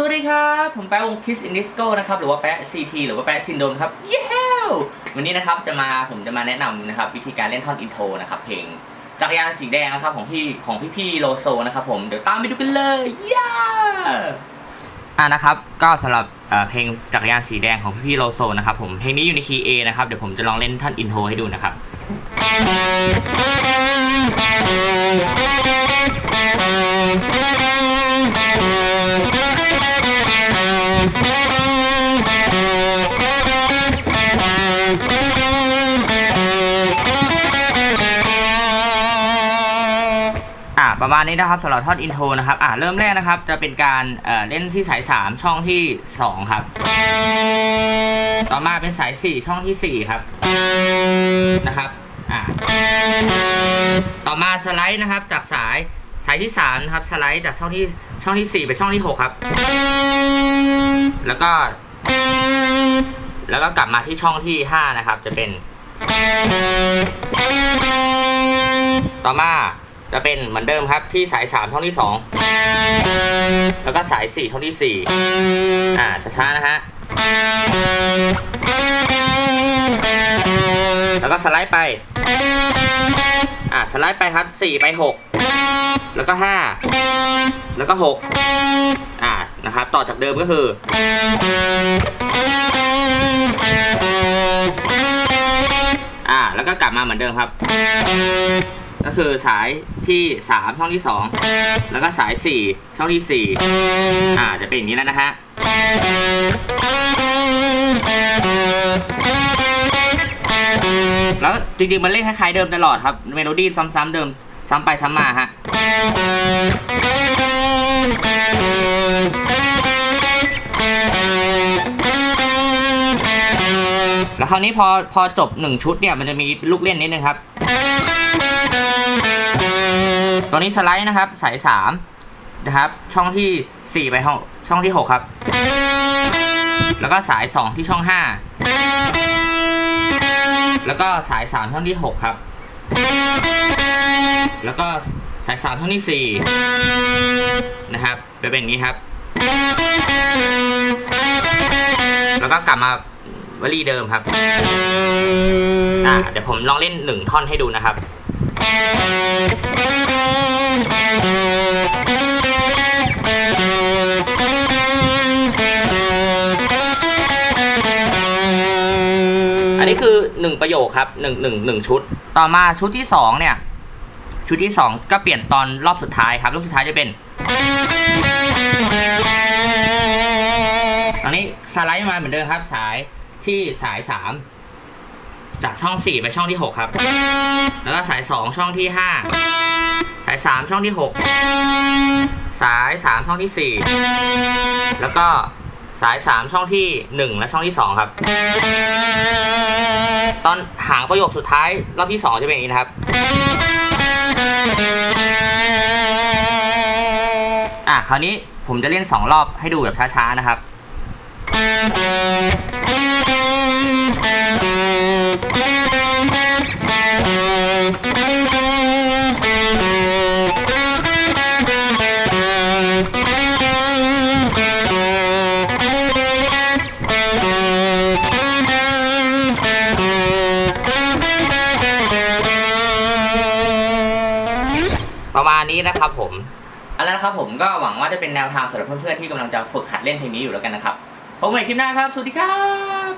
สวัสดีครับผมแป๊ะวง Kiss in Disco นะครับหรือว่าแป๊ะ CT หรือว่าแป๊ะซินโดรมครับเย้วันนี้นะครับผมจะมาแนะนำนะครับวิธีการเล่นท่อนอินโทรนะครับเพลงจักรยานสีแดงนะครับของพี่โลโซนะครับผมเดี๋ยวตามไปดูกันเลยเย้นะครับก็สำหรับเพลงจักรยานสีแดงของพี่โลโซนะครับผมเพลงนี้อยู่ในคีย์ A นะครับเดี๋ยวผมจะลองเล่นท่อนอินโทรให้ดูนะครับประมาณนี้นะครับสำหรับท่อนอินโทรนะครับเริ่มแรกนะครับจะเป็นการเล่นที่สาย3ช่องที่2ครับต่อมาเป็นสาย4ช่องที่4ครับนะครับต่อมาสไลด์นะครับจากสายที่3นะครับสไลด์จากช่องที่4ไปช่องที่6ครับแล้วก็กลับมาที่ช่องที่5นะครับจะเป็นต่อมาจะเป็นเหมือนเดิมครับที่สาย3ช่องที่2แล้วก็สาย4ช่องที่4ช้าๆนะฮะแล้วก็สไลด์ไปสไลด์ไปครับ4ไป6แล้วก็5แล้วก็6นะครับต่อจากเดิมก็คือแล้วก็กลับมาเหมือนเดิมครับก็คือสายที่3ช่องที่2แล้วก็สาย4ช่องที่4จะเป็นอย่างนี้แล้วนะฮะแล้วจริงๆมันเล่นคล้ายๆเดิมตลอดครับเมโลดี้ซ้ำๆเดิมซ้ำไปซ้ำมาฮะแล้วคราวนี้พอจบ1ชุดเนี่ยมันจะมีลูกเล่นนิดนึงครับตอนนี้สไลด์นะครับสาย3นะครับช่องที่4ไปช่องที่6ครับแล้วก็สาย2ที่ช่อง5แล้วก็สาย3ช่องที่6ครับแล้วก็สาย3ช่องที่4นะครับจะเป็นอย่างนี้ครับแล้วก็กลับมาวลีเดิมครับเดี๋ยวผมลองเล่น1ท่อนให้ดูนะครับอันนี้คือ1ประโยคครับ1ชุดต่อมาชุดที่2เนี่ยชุดที่2ก็เปลี่ยนตอนรอบสุดท้ายครับรอบสุดท้ายจะเป็นตอนนี้สไลด์มาเหมือนเดิมครับสายที่สาย3จากช่อง4ไปช่องที่6ครับแล้วก็สาย2ช่องที่5สาย3ช่องที่6สาย3ช่องที่4แล้วก็สาย3ช่องที่1และช่องที่2ครับตอนหางประโยคสุดท้ายรอบที่2จะเป็นอย่างนี้นะครับคราวนี้ผมจะเล่น2รอบให้ดูแบบช้าๆนะครับประมาณนี้นะครับผมแล้วนะครับผมก็หวังว่าจะเป็นแนวทางสำหรับเพื่อนๆที่กำลังจะฝึกหัดเล่นเพลงนี้อยู่แล้วกันนะครับพบกันใหม่คลิปหน้าครับสวัสดีครับ